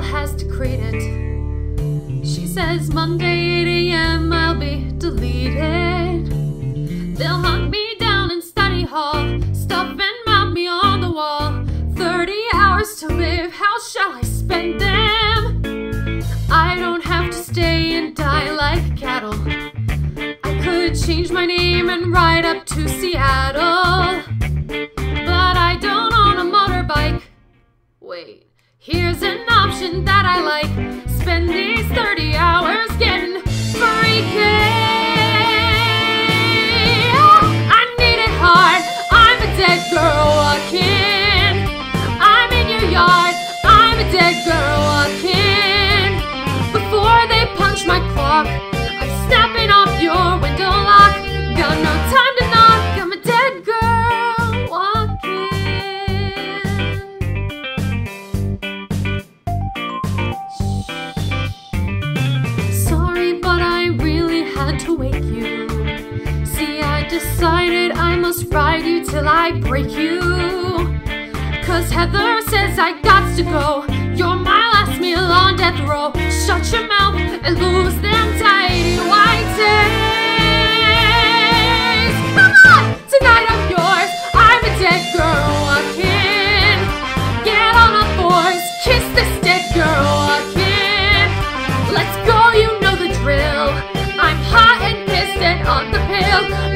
girl has decreed it. She says Monday 8 a.m. I'll be deleted. They'll hunt me down in study hall, stuff and mount me on the wall. 30 hours to live, how shall I spend them? I don't have to stay and die like cattle. I could change my name and ride up to Seattle. Wait, here's an option that I like. Spend these 30 hours getting freaky. I need it hard, I'm a dead girl walking. I'm in your yard, I'm a dead girl walking. Before they punch my clock, I'm snapping off your window lock. Got no time to knock, I'm a dead girl walking. To wake you. See, I decided I must ride you till I break you. 'Cause Heather says I gots to go. You're my last meal on death row. Shut your mouth and lose them tidy white days. Come on, tonight I'm yours. I'm a dead girl walking. Get on all fours, kiss this dead girl walking. Let's go, you know the drill. I'm hot and pissed and on the pill.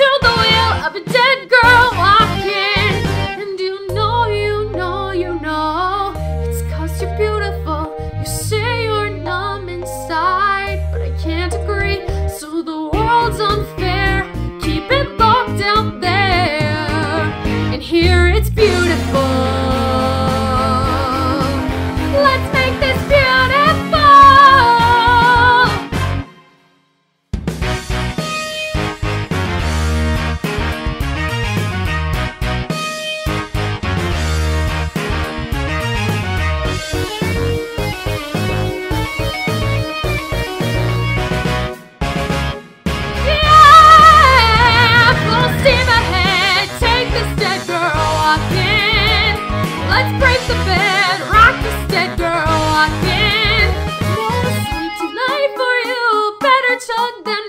to the wheel of a dead girl walking. And you know it's 'cause you're beautiful. You say you're numb inside, but I can't agree, so the world's unfair. Keep it locked out there, and here it's beautiful. Dead girl walking. No sleep tonight for you. Better chug down.